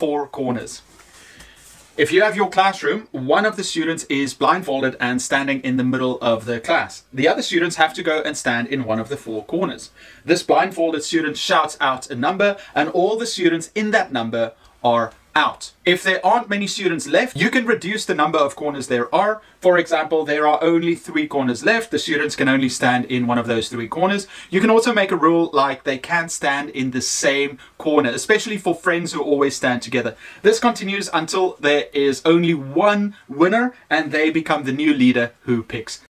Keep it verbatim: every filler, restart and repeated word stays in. four corners. If you have your classroom, one of the students is blindfolded and standing in the middle of the class. The other students have to go and stand in one of the four corners. This blindfolded student shouts out a number, and all the students in that number are out. If there aren't many students left, you can reduce the number of corners there are. For example, there are only three corners left. The students can only stand in one of those three corners. You can also make a rule like they can't stand in the same corner, especially for friends who always stand together. This continues until there is only one winner and they become the new leader who picks